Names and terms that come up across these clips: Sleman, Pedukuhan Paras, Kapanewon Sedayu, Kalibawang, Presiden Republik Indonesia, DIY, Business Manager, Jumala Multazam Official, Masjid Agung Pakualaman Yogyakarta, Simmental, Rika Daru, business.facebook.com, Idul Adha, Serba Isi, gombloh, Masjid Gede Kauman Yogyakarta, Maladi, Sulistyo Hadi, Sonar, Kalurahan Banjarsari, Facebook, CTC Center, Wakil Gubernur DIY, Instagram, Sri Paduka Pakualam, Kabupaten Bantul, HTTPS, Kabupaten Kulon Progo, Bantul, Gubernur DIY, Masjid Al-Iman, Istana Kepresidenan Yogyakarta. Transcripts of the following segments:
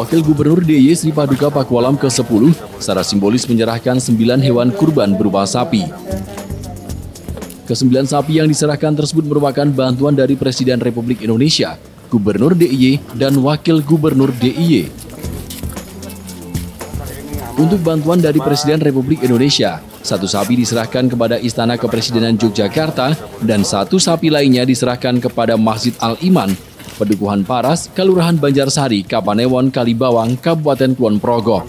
Wakil Gubernur DIY Sri Paduka Pakualam ke-10 secara simbolis menyerahkan 9 hewan kurban berupa sapi. Ke-9 sapi yang diserahkan tersebut merupakan bantuan dari Presiden Republik Indonesia, Gubernur DIY, dan Wakil Gubernur DIY. Untuk bantuan dari Presiden Republik Indonesia, 1 sapi diserahkan kepada Istana Kepresidenan Yogyakarta dan 1 sapi lainnya diserahkan kepada Masjid Al-Iman, Pedukuhan Paras, Kalurahan Banjarsari, Kapanewon, Kalibawang, Kabupaten Kulon Progo.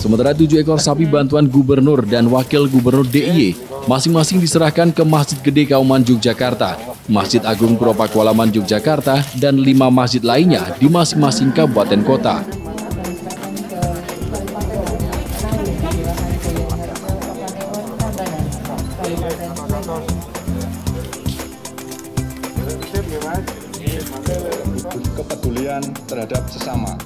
Sementara 7 ekor sapi bantuan Gubernur dan Wakil Gubernur DIY masing-masing diserahkan ke Masjid Gede Kauman Yogyakarta, Masjid Agung Pakualaman Yogyakarta, dan 5 masjid lainnya di masing-masing kabupaten kota. Kepedulian terhadap sesama.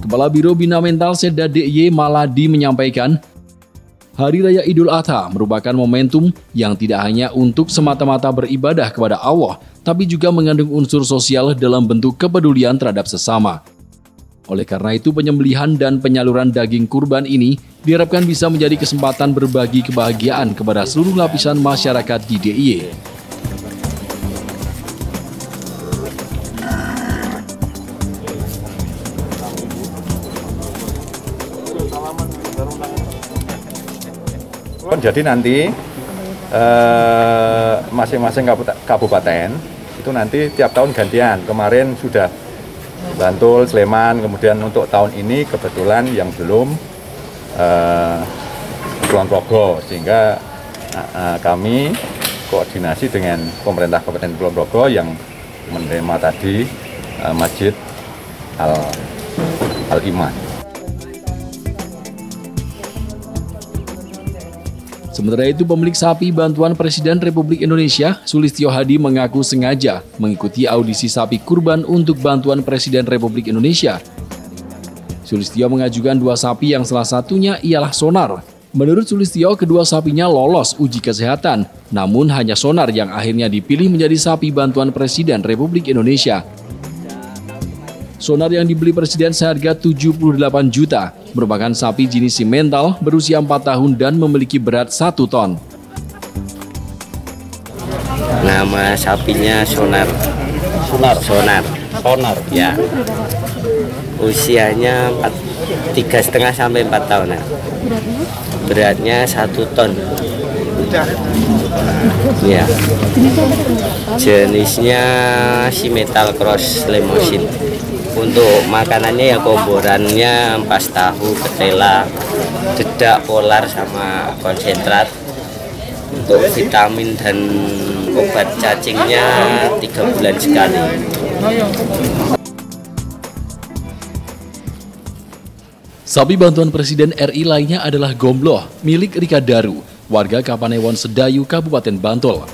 Kepala Biro Bina Mental Seda DIY Maladi menyampaikan, Hari Raya Idul Adha merupakan momentum yang tidak hanya untuk semata-mata beribadah kepada Allah, tapi juga mengandung unsur sosial dalam bentuk kepedulian terhadap sesama. Oleh karena itu, penyembelihan dan penyaluran daging kurban ini diharapkan bisa menjadi kesempatan berbagi kebahagiaan kepada seluruh lapisan masyarakat di DIY. Jadi nanti masing-masing kabupaten itu nanti tiap tahun gantian. Kemarin sudah Bantul, Sleman, kemudian untuk tahun ini kebetulan yang belum Kulon Progo, sehingga kami koordinasi dengan pemerintah Kabupaten Kulon Progo yang menerima tadi Masjid Al-Iman. Sementara itu, pemilik sapi bantuan Presiden Republik Indonesia, Sulistyo Hadi, mengaku sengaja mengikuti audisi sapi kurban untuk bantuan Presiden Republik Indonesia. Sulistyo mengajukan 2 sapi yang salah satunya ialah Sonar. Menurut Sulistyo, kedua sapinya lolos uji kesehatan, namun hanya Sonar yang akhirnya dipilih menjadi sapi bantuan Presiden Republik Indonesia. Sonar yang dibeli Presiden seharga 78 juta merupakan sapi jenis Simmental berusia 4 tahun dan memiliki berat 1 ton. Nama sapinya Sonar. Sonar. Ya. Usianya 3,5 sampai 4 tahun. Beratnya 1 ton. Ya. Jenisnya Simmental cross Sleman. Untuk makanannya ya komborannya ampas tahu, ketela, dedak, polar, sama konsentrat. Untuk vitamin dan obat cacingnya 3 bulan sekali. Sapi bantuan Presiden RI lainnya adalah gombloh milik Rika Daru, warga Kapanewon Sedayu, Kabupaten Bantul.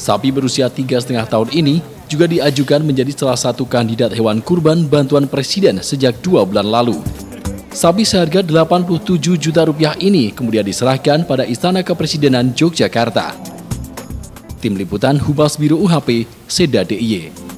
Sapi berusia 3,5 tahun ini juga diajukan menjadi salah satu kandidat hewan kurban bantuan Presiden sejak 2 bulan lalu. Sapi seharga 87 juta rupiah ini kemudian diserahkan pada Istana Kepresidenan Yogyakarta. Tim Liputan Humas Biro UHP, Seda DIY.